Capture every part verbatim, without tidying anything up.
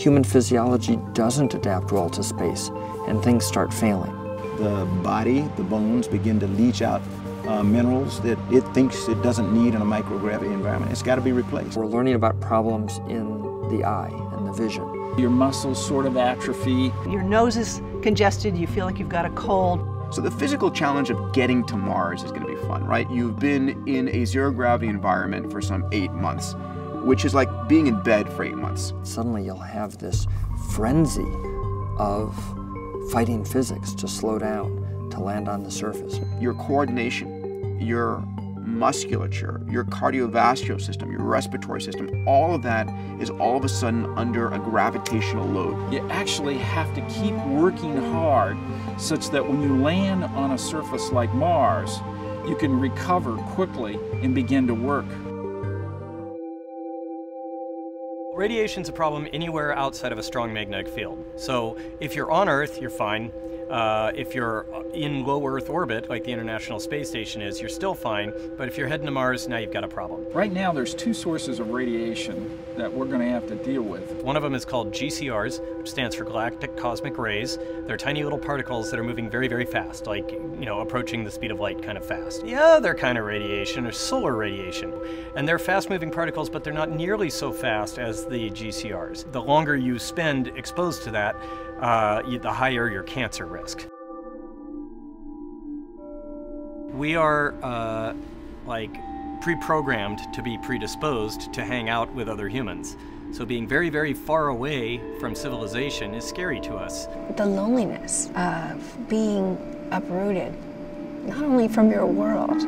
human physiology doesn't adapt well to space, and things start failing. The body, the bones, begin to leach out uh, minerals that it thinks it doesn't need in a microgravity environment. It's got to be replaced. We're learning about problems in the eye and the vision. Your muscles sort of atrophy. Your nose is congested, you feel like you've got a cold. So the physical challenge of getting to Mars is going to be fun, right? You've been in a zero-gravity environment for some eight months, which is like being in bed for eight months. Suddenly you'll have this frenzy of fighting physics to slow down, to land on the surface. Your coordination, your musculature, your cardiovascular system, your respiratory system, all of that is all of a sudden under a gravitational load. You actually have to keep working hard such that when you land on a surface like Mars, you can recover quickly and begin to work. Radiation's a problem anywhere outside of a strong magnetic field. So if you're on Earth, you're fine. Uh, if you're in low Earth orbit, like the International Space Station is, you're still fine. But if you're heading to Mars, now you've got a problem. Right now, there's two sources of radiation that we're going to have to deal with. One of them is called G C Rs, which stands for Galactic Cosmic Rays. They're tiny little particles that are moving very, very fast, like, you know, approaching the speed of light kind of fast. The other kind of radiation is solar radiation. And they're fast-moving particles, but they're not nearly so fast as the G C Rs. The longer you spend exposed to that, uh, the higher your cancer risk. We are uh, like pre-programmed to be predisposed to hang out with other humans. So being very, very far away from civilization is scary to us. The loneliness of being uprooted, not only from your world,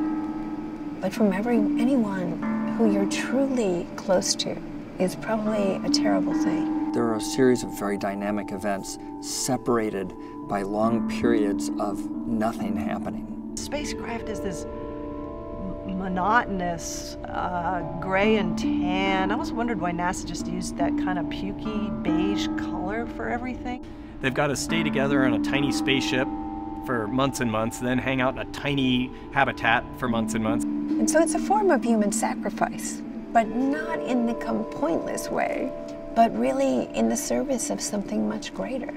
but from every anyone who you're truly close to, is probably a terrible thing. There are a series of very dynamic events separated by long periods of nothing happening. Spacecraft is this monotonous uh, gray and tan. I always wondered why NASA just used that kind of pukey beige color for everything. They've got to stay together on a tiny spaceship for months and months, then hang out in a tiny habitat for months and months. And so it's a form of human sacrifice, but not in the pointless way, but really in the service of something much greater.